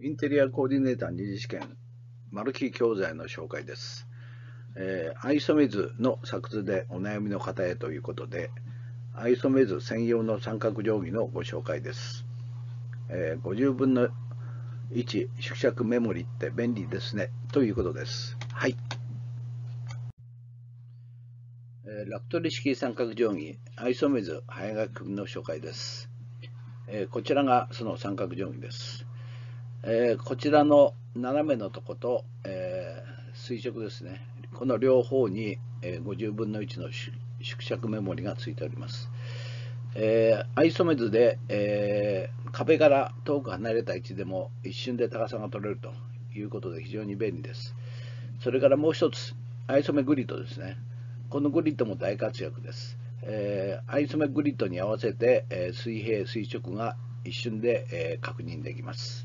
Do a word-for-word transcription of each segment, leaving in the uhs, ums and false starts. インテリアコーディネーター二次試験マルキ教材の紹介です、えー、アイソメ図の作図でお悩みの方へということでアイソメ図専用の三角定規のご紹介です、えー、ごじゅうぶんのいち縮尺メモリって便利ですねということです。はい、えー、ラクトリ式三角定規アイソメ図早書き組の紹介です、えー、こちらがその三角定規です。えー、こちらの斜めのとこと、えー、垂直ですね、この両方に、えー、ごじゅうぶんのいちの縮尺メモリがついております。えー、アイソメ図で、えー、壁から遠く離れた位置でも一瞬で高さが取れるということで非常に便利です。それからもう一つ、アイソメグリッドですね。このグリッドも大活躍です。えー、アイソメグリッドに合わせて、えー、水平、垂直が一瞬で、えー、確認できます。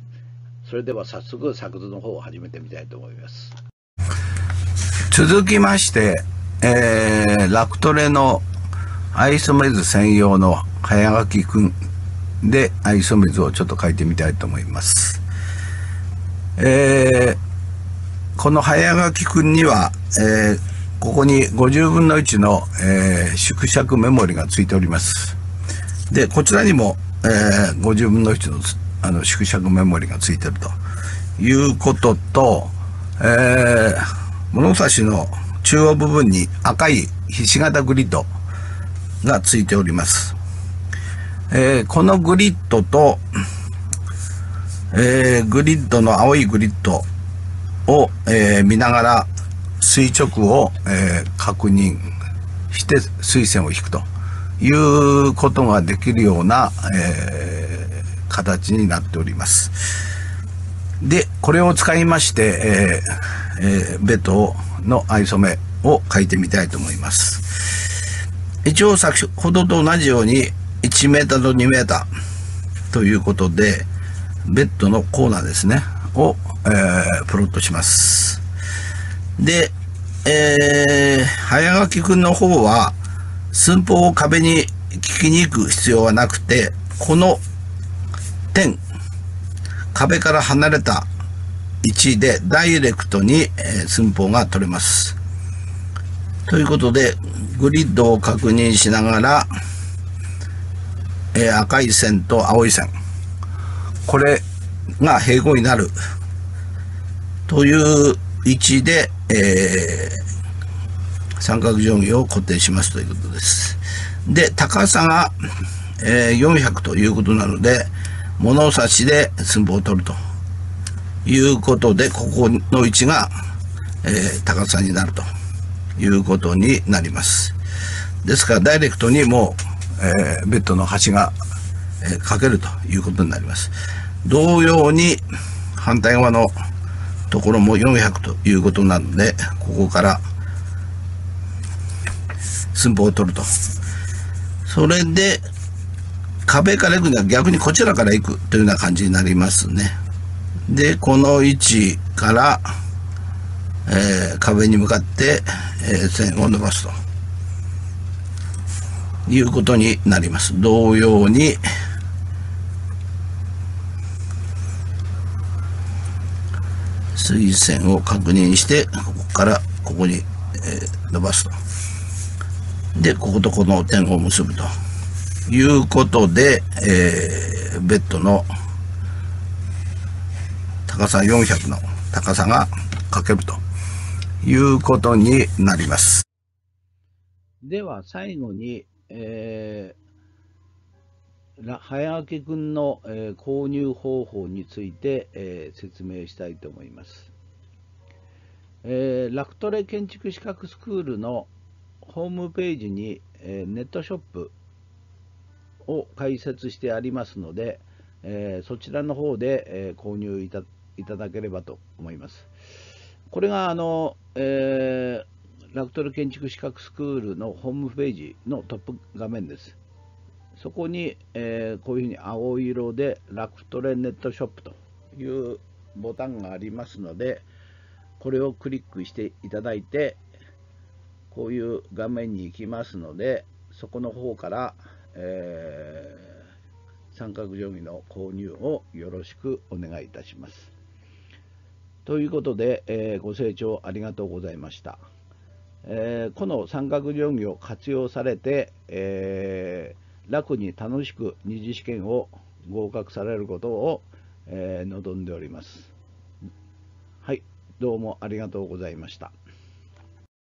それでは早速作図の方を始めてみたいと思います。続きまして、えー、ラクトレのアイソメ図専用の早書きくんでアイソメ図をちょっと書いてみたいと思います。えー、この早書きくんには、えー、ここにごじゅうぶんのいちの、えー、縮尺メモリがついております。でこちらにも、えー、ごじゅうぶんのいちのあの縮尺メモリがついてるということと、えー、物差しの中央部分に赤いひし形グリッドがついております。えー、このグリッドと、えー、グリッドの青いグリッドを、えー、見ながら垂直を、えー、確認して垂線を引くということができるような、えー形になっております。でこれを使いまして、えーえー、ベトのアイソメを書いてみたいと思います。一応先ほどと同じように いちメートル と にメートル ということでベッドのコーナーですねを、えー、プロットします。で、えー、早書きくんの方は寸法を壁に聞きに行く必要はなくてこの点壁から離れた位置でダイレクトに寸法が取れます。ということでグリッドを確認しながら、えー、赤い線と青い線これが平行になるという位置で、えー、三角定規を固定しますということです。で高さが、えー、よんひゃくということなので物差しで寸法を取るということでここの位置が、えー、高さになるということになります。ですからダイレクトにもう、えー、ベッドの端が、えー、かけるということになります。同様に反対側のところもよんひゃくということなのでここから寸法を取るとそれで壁から行くには逆にこちらから行くというような感じになりますね。でこの位置から、えー、壁に向かって、えー、線を伸ばすということになります。同様に垂線を確認してここからここに、えー、伸ばすとでこことこの点を結ぶということで、えー、ベッドの高さよんひゃくの高さがかけるということになります。では最後に、えー、早書きくんの、えー、購入方法について、えー、説明したいと思います。えー、ラクトレ建築資格スクールのホームページに、えー、ネットショップを開設してありますので、えー、そちらの方で、えー、購入い た, いただければと思います。これがあの、えー、ラクトレ建築資格スクールのホームページのトップ画面です。そこに、えー、こういうふうに青色でラクトレネットショップというボタンがありますので、これをクリックしていただいて、こういう画面に行きますので、そこの方から、え三角定規の購入をよろしくお願いいたします。ということで、えー、ご清聴ありがとうございました。えー、この三角定規を活用されて、えー、楽に楽しく二次試験を合格されることを、えー、望んでおります。はい、どうもありがとうございました。